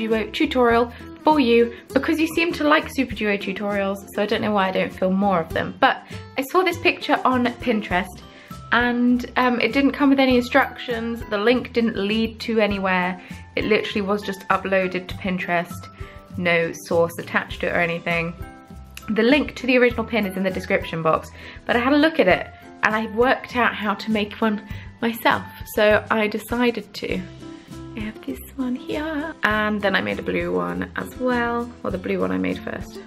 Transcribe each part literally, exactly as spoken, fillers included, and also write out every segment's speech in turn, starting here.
Duo tutorial for you because you seem to like Super Duo tutorials, so I don't know why I don't film more of them. But I saw this picture on Pinterest and um, it didn't come with any instructions, the link didn't lead to anywhere, it literally was just uploaded to Pinterest, no source attached to it or anything. The link to the original pin is in the description box, but I had a look at it and I worked out how to make one myself, so I decided to. I have this one here, and then I made a blue one as well. Well, the blue one I made first.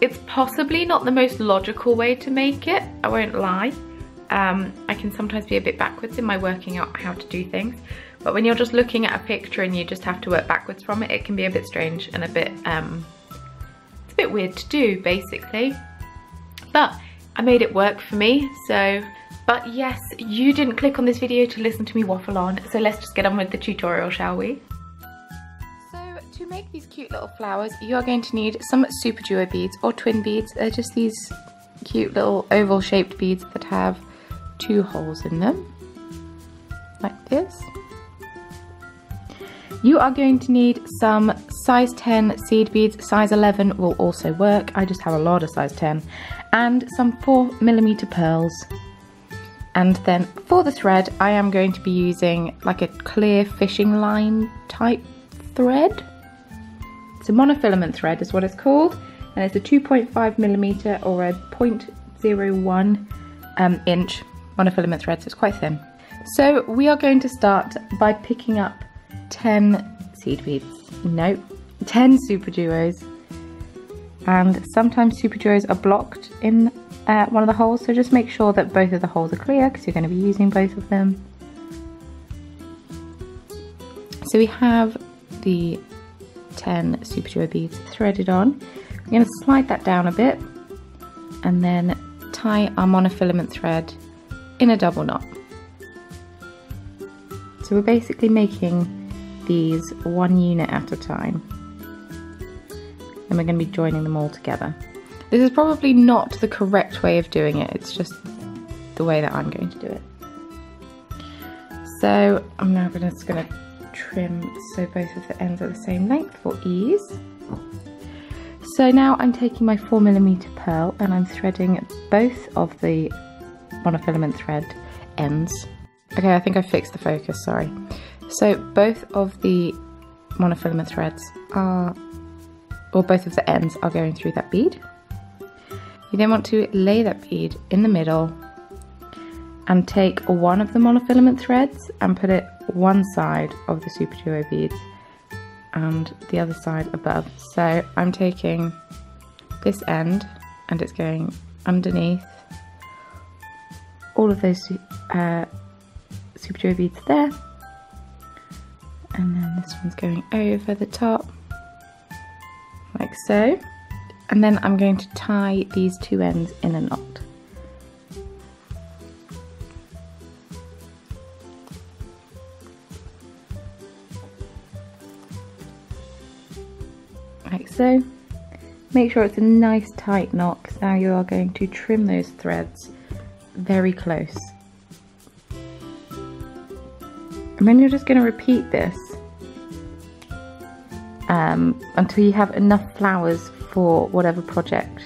It's possibly not the most logical way to make it, I won't lie. Um, I can sometimes be a bit backwards in my working out how to do things, but when you're just looking at a picture and you just have to work backwards from it, it can be a bit strange and a bit, um, it's a bit weird to do, basically. But I made it work for me, so. But yes, you didn't click on this video to listen to me waffle on, so let's just get on with the tutorial, shall we? So to make these cute little flowers, you are going to need some Super Duo beads or twin beads. They're just these cute little oval shaped beads that have two holes in them, like this. You are going to need some size ten seed beads, size eleven will also work, I just have a lot of size ten, and some four millimeter pearls. And then for the thread, I am going to be using like a clear fishing line type thread. It's a monofilament thread is what it's called. And it's a two point five millimeter or a zero point zero one um, inch monofilament thread, so it's quite thin. So we are going to start by picking up ten seed beads. No, ten Super Duos. And sometimes Super Duos are blocked in Uh, one of the holes, so just make sure that both of the holes are clear because you're going to be using both of them. So we have the ten Super Duo beads threaded on. I'm going to slide that down a bit and then tie our monofilament thread in a double knot. So we're basically making these one unit at a time and we're going to be joining them all together. This is probably not the correct way of doing it, it's just the way that I'm going to do it. So I'm now gonna, just going to trim so both of the ends are the same length for ease. So now I'm taking my four millimeter pearl and I'm threading both of the monofilament thread ends. Okay, I think I fixed the focus, sorry. So both of the monofilament threads are, or both of the ends are going through that bead. You then want to lay that bead in the middle and take one of the monofilament threads and put it one side of the Super Duo beads and the other side above. So I'm taking this end and it's going underneath all of those uh, Super Duo beads there, and then this one's going over the top like so. And then I'm going to tie these two ends in a knot. Like so. Make sure it's a nice tight knot, because now you are going to trim those threads very close. And then you're just going to repeat this um, until you have enough flowers for whatever project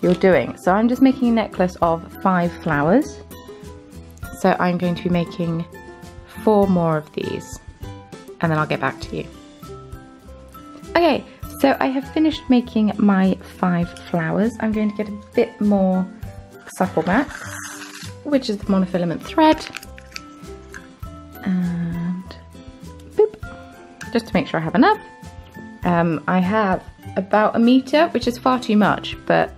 you're doing. So I'm just making a necklace of five flowers. So I'm going to be making four more of these and then I'll get back to you. Okay, so I have finished making my five flowers. I'm going to get a bit more Supplemax, which is the monofilament thread. And boop, just to make sure I have enough. Um, I have about a meter, which is far too much, but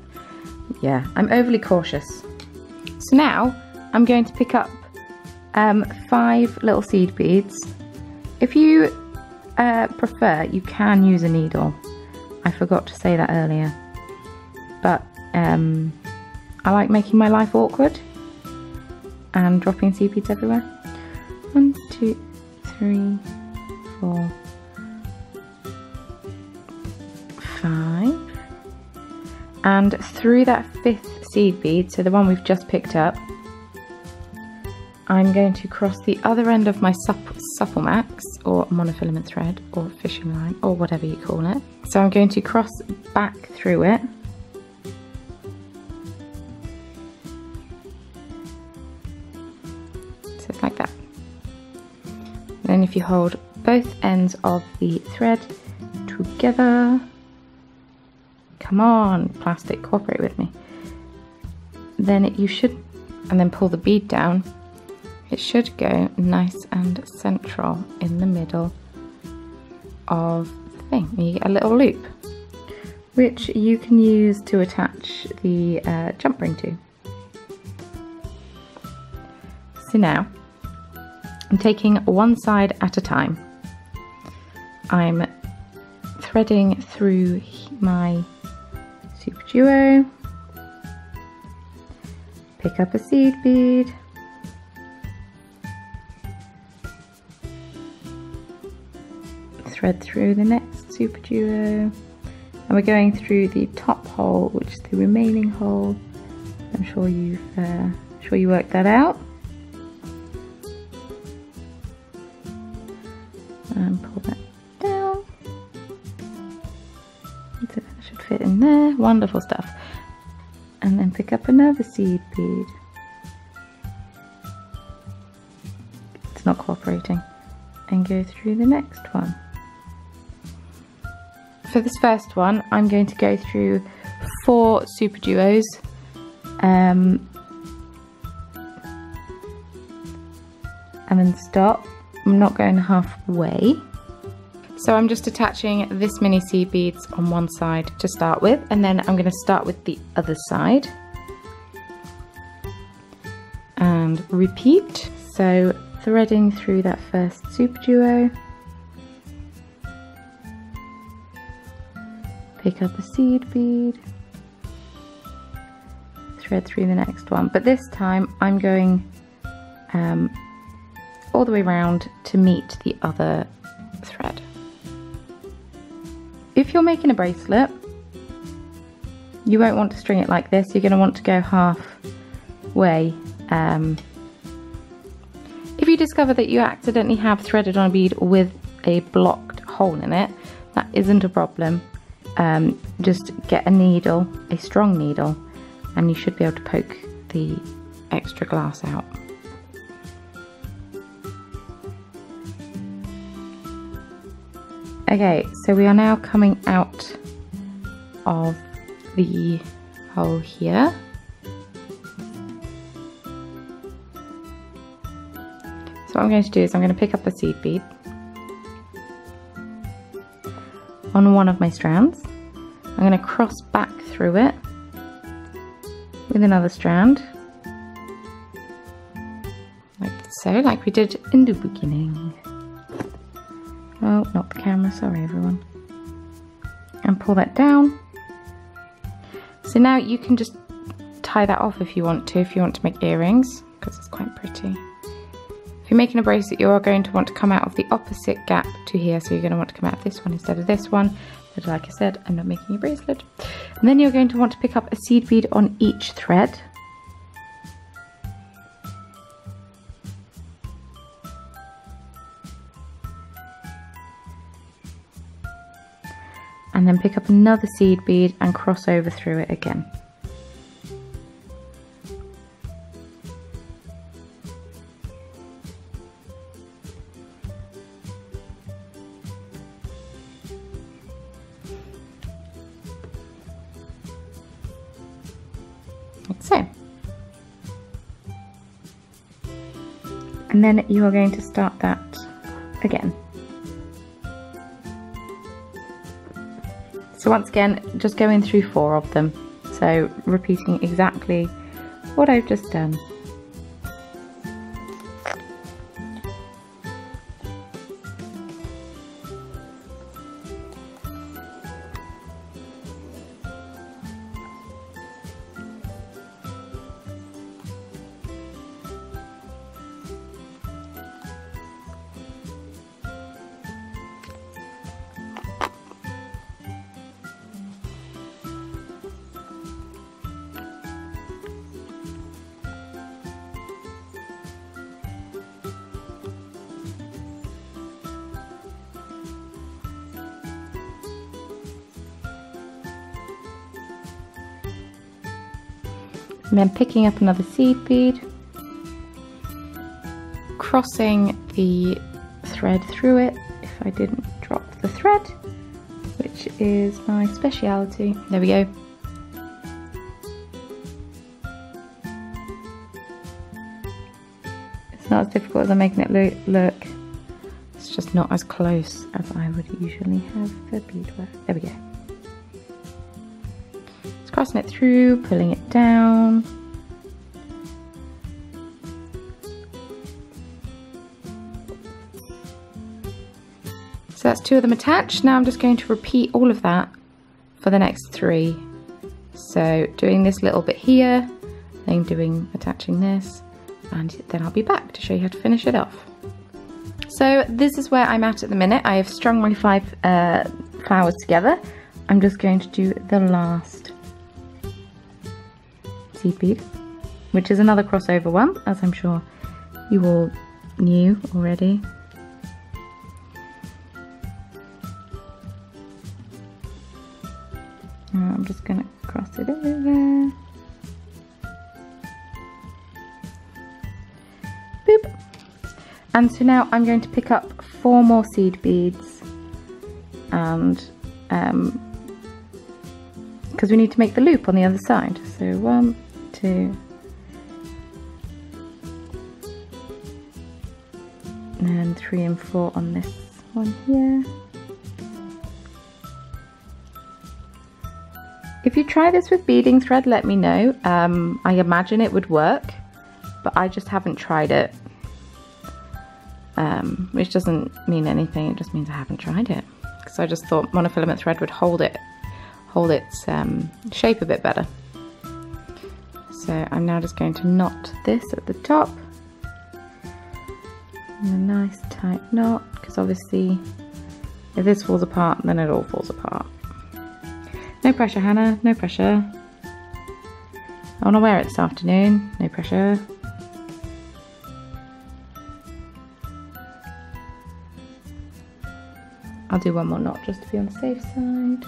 yeah, I'm overly cautious. So now I'm going to pick up um, five little seed beads. If you uh, prefer, you can use a needle. I forgot to say that earlier, but um, I like making my life awkward and dropping seed beads everywhere. One, two, three, four, five. And through that fifth seed bead, so the one we've just picked up, I'm going to cross the other end of my Supplemax or monofilament thread or fishing line or whatever you call it. So I'm going to cross back through it. So like that. Then if you hold both ends of the thread together, come on, plastic, cooperate with me. Then you should, and then pull the bead down. It should go nice and central in the middle of the thing. You get a little loop, which you can use to attach the uh, jump ring to. So now, I'm taking one side at a time. I'm threading through my Super Duo, pick up a seed bead, thread through the next Super Duo, and we're going through the top hole, which is the remaining hole. I'm sure you've, uh, I'm sure you worked that out. And pull that down. So that should fit in there. Wonderful stuff. And then pick up another seed bead. It's not cooperating. And go through the next one. For this first one, I'm going to go through four Super Duos. Um, and then stop. I'm not going halfway. So I'm just attaching this many seed beads on one side to start with, and then I'm going to start with the other side. And repeat. So threading through that first Super Duo. Pick up a seed bead. Thread through the next one. But this time I'm going um, all the way around to meet the other thread. If you're making a bracelet, you won't want to string it like this. You're going to want to go halfway. Um, if you discover that you accidentally have threaded on a bead with a blocked hole in it, that isn't a problem. Um, just get a needle, a strong needle, and you should be able to poke the extra glass out. Okay, so we are now coming out of the hole here. So what I'm going to do is I'm going to pick up a seed bead on one of my strands. I'm going to cross back through it with another strand, like so, like we did in the beginning. Oh, not the camera, sorry everyone. And pull that down. So now you can just tie that off if you want to, if you want to make earrings, because it's quite pretty. If you're making a bracelet, you are going to want to come out of the opposite gap to here, so you're going to want to come out of this one instead of this one. But like I said, I'm not making a bracelet. And then you're going to want to pick up a seed bead on each thread. And then pick up another seed bead and cross over through it again. Like so. And then you are going to start that again. So once again, just going through four of them. So repeating exactly what I've just done. and then picking up another seed bead, crossing the thread through it if I didn't drop the thread, which is my speciality. There we go. It's not as difficult as I'm making it look. It's just not as close as I would usually have the beadwork. There we go. Just crossing it through, pulling it down. So that's two of them attached. Now I'm just going to repeat all of that for the next three. So doing this little bit here, then doing attaching this, and then I'll be back to show you how to finish it off. So this is where I'm at at the minute. I have strung my five uh, flowers together. I'm just going to do the last seed bead, which is another crossover one, as I'm sure you all knew already. I'm just going to cross it over. Boop. And so now I'm going to pick up four more seed beads, and um, because we need to make the loop on the other side. So one, two, and then three and four on this one here. If you try this with beading thread, let me know. Um, I imagine it would work, but I just haven't tried it. Um, which doesn't mean anything, it just means I haven't tried it. Because I just thought monofilament thread would hold it, hold its um, shape a bit better. So I'm now just going to knot this at the top. And a nice tight knot, because obviously if this falls apart, then it all falls apart. No pressure, Hannah, no pressure. I want to wear it this afternoon, no pressure. I'll do one more knot just to be on the safe side.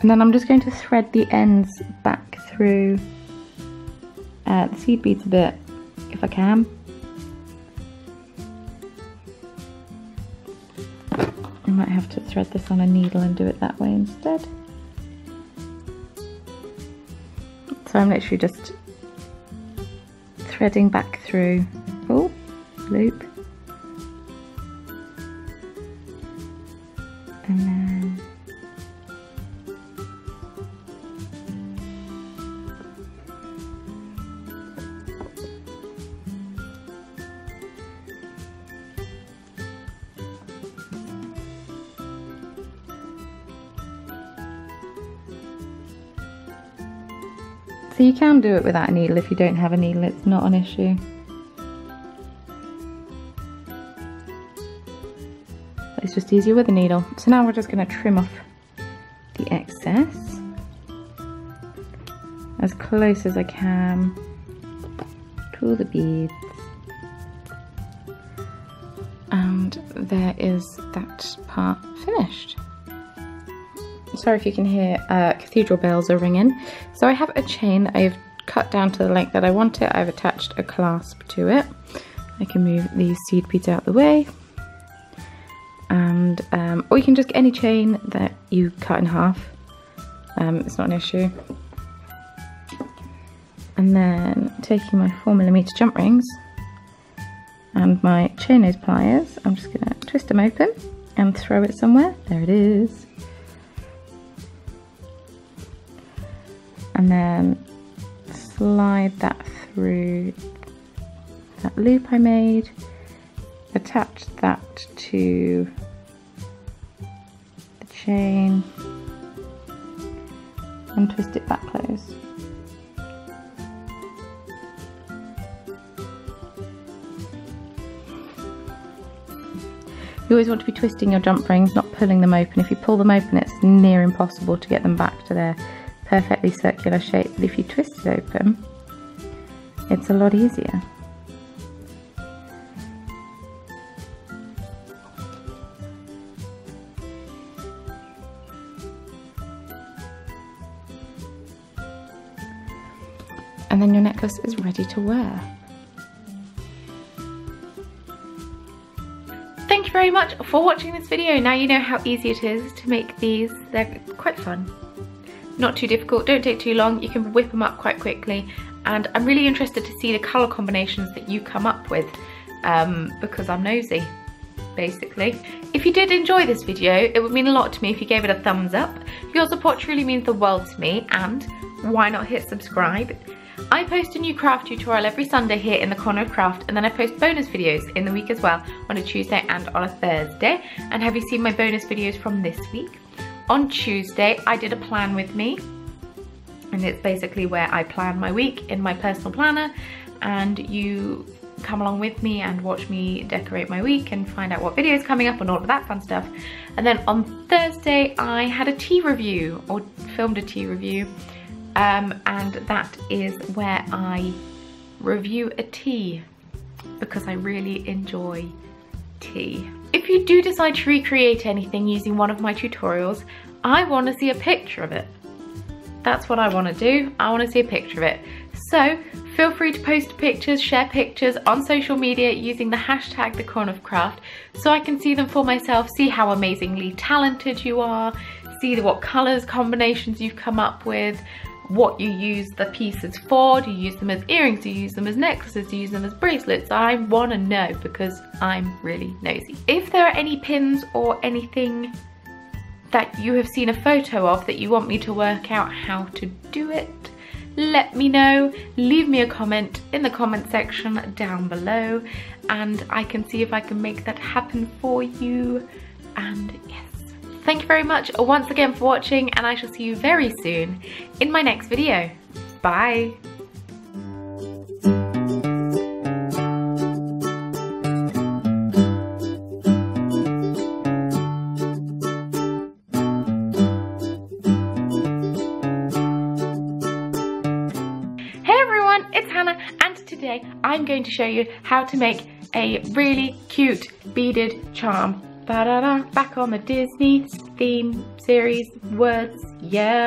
And then I'm just going to thread the ends back through uh, the seed beads a bit, if I can. I might have to thread this on a needle and do it that way instead. So I'm literally just threading back through. Oh, loop. And then so you can do it without a needle. If you don't have a needle, it's not an issue. But it's just easier with a needle. So now we're just going to trim off the excess as close as I can to the beads. And there is that part finished. Sorry if you can hear uh, cathedral bells are ringing. So I have a chain I've cut down to the length that I want it. I've attached a clasp to it. I can move these seed beads out the way, and um, or you can just get any chain that you cut in half. Um, it's not an issue. And then taking my four millimeter jump rings and my chain nose pliers, I'm just going to twist them open and throw it somewhere. There it is. And then slide that through that loop I made, attach that to the chain and twist it back close. You always want to be twisting your jump rings, not pulling them open. If you pull them open, it's near impossible to get them back to their perfectly circular shape, but if you twist it open, it's a lot easier. and then your necklace is ready to wear. Thank you very much for watching this video. Now you know how easy it is to make these. They're quite fun. Not too difficult, don't take too long. You can whip them up quite quickly. And I'm really interested to see the colour combinations that you come up with um, because I'm nosy, basically. If you did enjoy this video, it would mean a lot to me if you gave it a thumbs up. Your support truly means the world to me, and why not hit subscribe? I post a new craft tutorial every Sunday here in The Corner of Craft, and then I post bonus videos in the week as well, on a Tuesday and on a Thursday. And have you seen my bonus videos from this week? On Tuesday, I did a plan with me, and it's basically where I plan my week in my personal planner, and you come along with me and watch me decorate my week and find out what video is coming up and all of that fun stuff. And then on Thursday, I had a tea review, or filmed a tea review, um, and that is where I review a tea because I really enjoy tea. If you do decide to recreate anything using one of my tutorials, I want to see a picture of it. That's what I want to do. I want to see a picture of it. So feel free to post pictures, share pictures on social media using the hashtag The Corner of Craft, so I can see them for myself, see how amazingly talented you are, see what colours combinations you've come up with, what you use the pieces for. Do you use them as earrings? Do you use them as necklaces? Do you use them as bracelets? I want to know because I'm really nosy. If there are any pins or anything that you have seen a photo of that you want me to work out how to do it, let me know. Leave me a comment in the comment section down below and I can see if I can make that happen for you. And yes, thank you very much once again for watching, and I shall see you very soon in my next video. Bye! I'm going to show you how to make a really cute beaded charm. Ba-da-da, back on the Disney theme series words, yeah.